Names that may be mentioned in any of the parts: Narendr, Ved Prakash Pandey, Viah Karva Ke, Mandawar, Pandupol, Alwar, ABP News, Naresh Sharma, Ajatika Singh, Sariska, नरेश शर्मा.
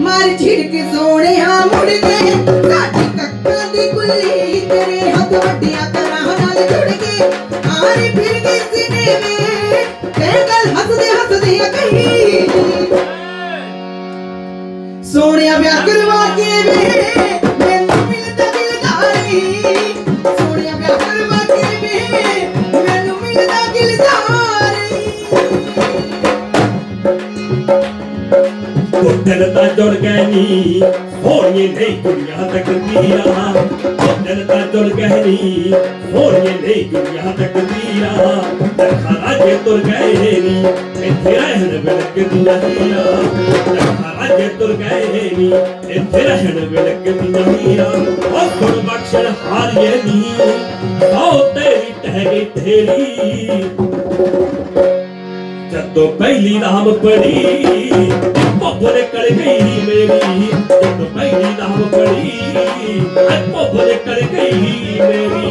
मार छिड़क सोने मुड़ गए साडी कक्का दी गुल्ली तेरे हाथ वड्डियां कराह नाल जुड़ गए आरे फिर गए सीने में तेरे गल हसदे कही सोनिया ब्याह करवा के वे दिल ता जुड़ गए नी होनी नहीं दुनिया तक दिया दिल ता जुड़ गए नी होनी नहीं दुनिया तक दिया दरखारा जे तुर गए नी इथे रहन विलक दिया दरखारा जे तुर गए नी इथे रहन विलक दिया ओ सुन बख्शण हारिए नी ओ तेरी ठहरी थेरी जब तो पहली नाम पड़ी पोपल कर गई मेरी जब तो पहली नाम पड़ी पोपल कर गई मेरी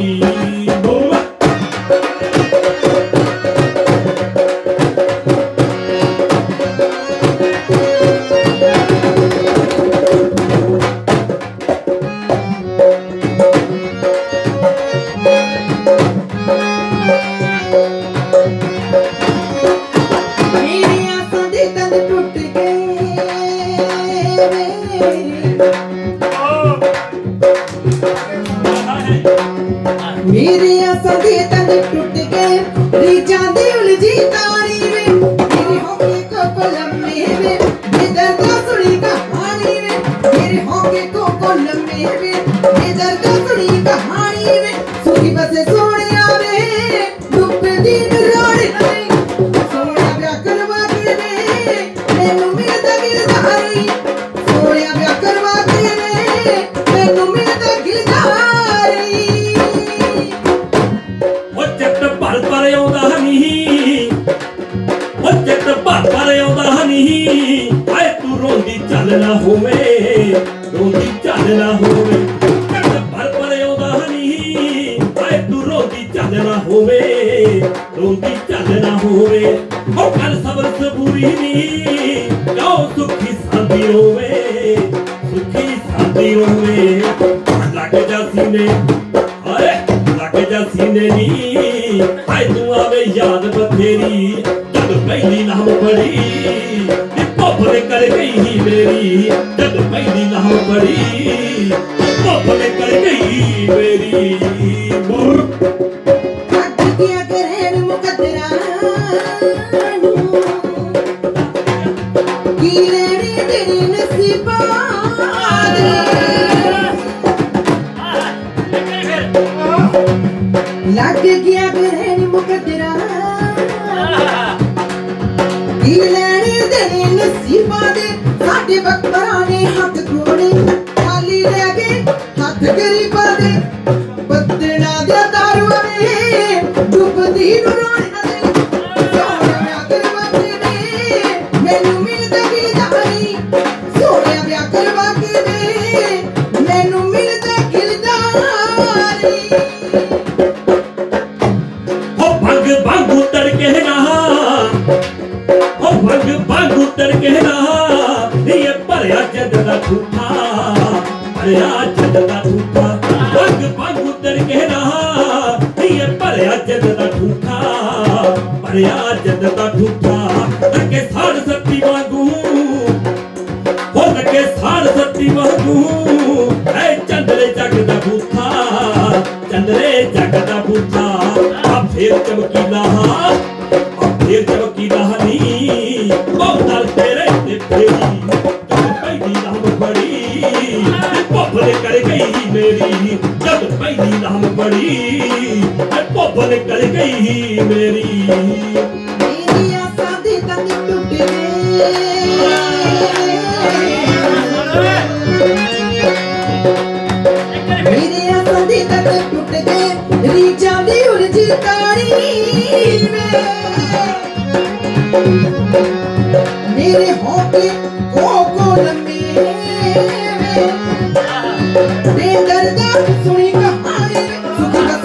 सोनिया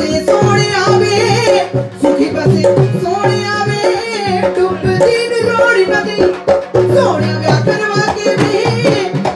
ब्याह करवा के